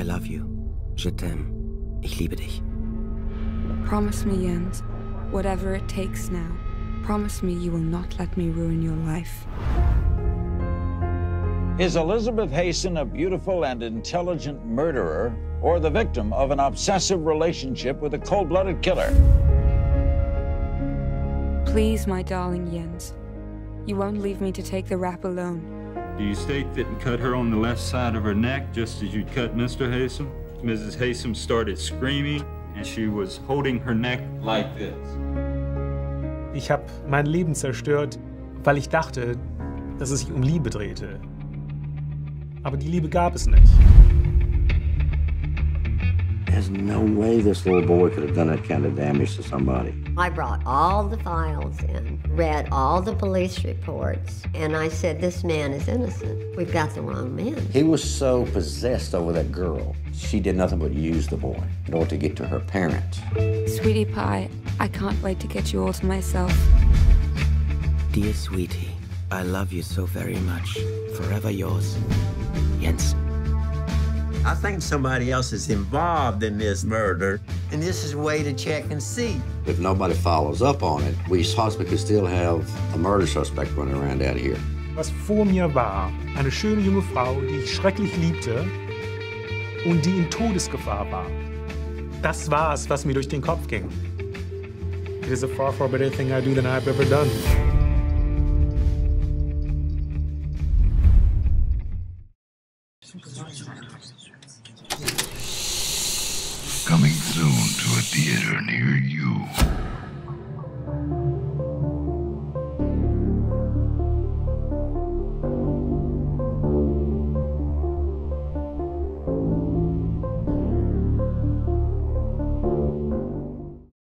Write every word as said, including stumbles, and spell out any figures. I love you. Je t'aime. Ich liebe dich. Promise me, Jens, whatever it takes now. Promise me you will not let me ruin your life. Is Elizabeth Haysom a beautiful and intelligent murderer, or the victim of an obsessive relationship with a cold-blooded killer? Please, my darling Jens, you won't leave me to take the rap alone. Do you stake that and cut her on the left side of her neck, just as you'd cut Mister Haysom? Missus Haysom started screaming, and she was holding her neck like this. Ich habe mein Leben zerstört, weil ich dachte, dass es sich um Liebe drehte. Aber die Liebe gab es nicht. There's no way this little boy could have done that kind of damage to somebody. I brought all the files in, read all the police reports, and I said, this man is innocent. We've got the wrong man. He was so possessed over that girl, she did nothing but use the boy in order to get to her parents. Sweetie Pie, I can't wait to get you all to myself. Dear sweetie, I love you so very much. Forever yours. Jens. I think somebody else is involved in this murder, and this is a way to check and see. If nobody follows up on it, we possibly could still have a murder suspect running around out here. Was vor mir war, eine schöne junge Frau, die ich schrecklich liebte und die in Todesgefahr war. Das war es, was mir durch den Kopf ging. It is a far, far better thing I do than I've ever done. Coming soon to a theater near you.